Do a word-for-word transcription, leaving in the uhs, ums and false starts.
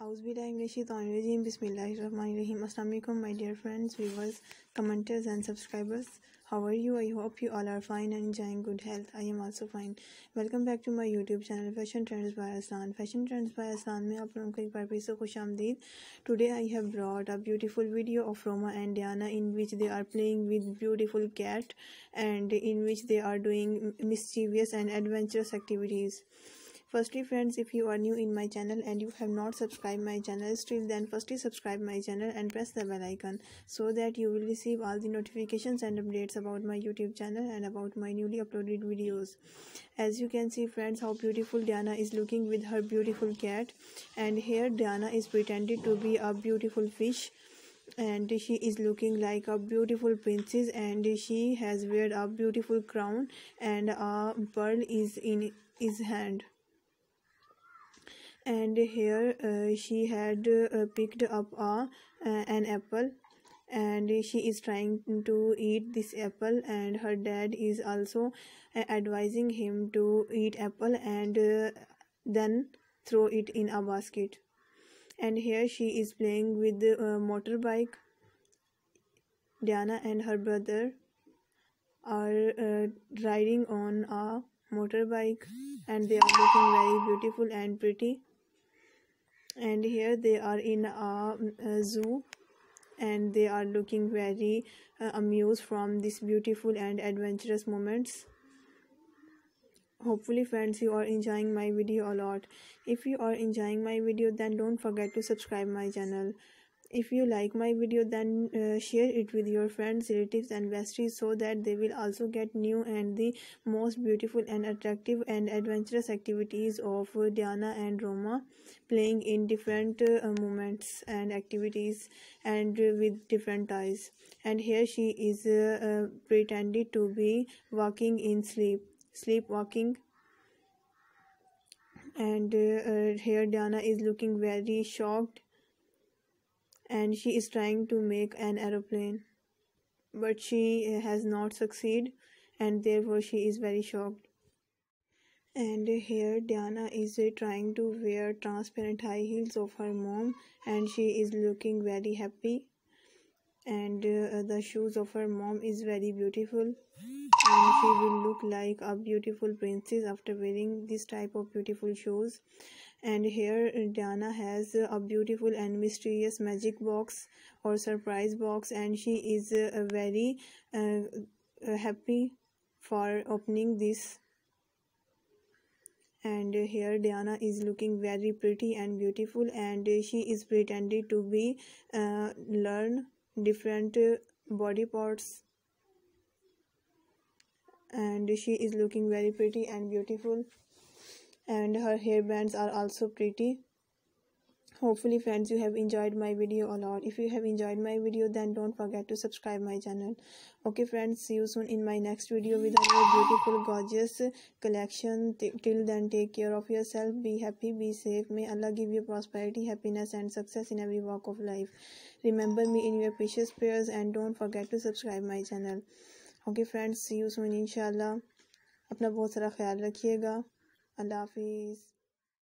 Auzubillahi Bismillahirrahmanirrahim. Assalamu alaikum, my dear friends, viewers, commenters and subscribers. How are you? I hope you all are fine and enjoying good health. I am also fine. Welcome back to my YouTube channel Fashion Trends by Arslan. Fashion Trends by Arslan mein aap logon ko ek baar phir se khushamdeed. Today I have brought a beautiful video of Roma and Diana in which they are playing with beautiful cat and in which they are doing mischievous and adventurous activities. Firstly friends, if you are new in my channel and you have not subscribed my channel still, then firstly subscribe my channel and press the bell icon so that you will receive all the notifications and updates about my YouTube channel and about my newly uploaded videos. As you can see friends, how beautiful Diana is looking with her beautiful cat, and here Diana is pretending to be a beautiful fish and she is looking like a beautiful princess, and she has wear a beautiful crown and a pearl is in his hand. And here uh, she had uh, picked up a, uh, an apple and she is trying to eat this apple, and her dad is also uh, advising him to eat apple and uh, then throw it in a basket. And here she is playing with the uh, motorbike. Diana and her brother are uh, riding on a motorbike and they are looking very beautiful and pretty. And here they are in a, a zoo and they are looking very uh, amused from these beautiful and adventurous moments. Hopefully friends, you are enjoying my video a lot. If you are enjoying my video, then don't forget to subscribe my channel. If you like my video, then uh, share it with your friends, relatives and besties so that they will also get new and the most beautiful and attractive and adventurous activities of uh, Diana and Roma playing in different uh, moments and activities and uh, with different toys. And here she is uh, uh, pretending to be walking in sleep, sleepwalking. And uh, uh, here Diana is looking very shocked and she is trying to make an aeroplane, but she has not succeeded and therefore she is very shocked. And here Diana is trying to wear transparent high heels of her mom and she is looking very happy, and uh, the shoes of her mom is very beautiful and she will look like a beautiful princess after wearing this type of beautiful shoes. And here Diana has a beautiful and mysterious magic box or surprise box and she is uh, very uh, happy for opening this. And here Diana is looking very pretty and beautiful and she is pretending to be uh, learn different body parts and she is looking very pretty and beautiful. And her hairbands are also pretty. Hopefully friends, you have enjoyed my video a lot. If you have enjoyed my video, then don't forget to subscribe my channel. Okay friends, see you soon in my next video with another beautiful gorgeous collection. Till then, take care of yourself, be happy, be safe. May Allah give you prosperity, happiness and success in every walk of life. Remember me in your precious prayers and don't forget to subscribe my channel. Okay friends, see you soon inshallah. Apna bahut sara khayal rakhiyega. Allah Hafiz.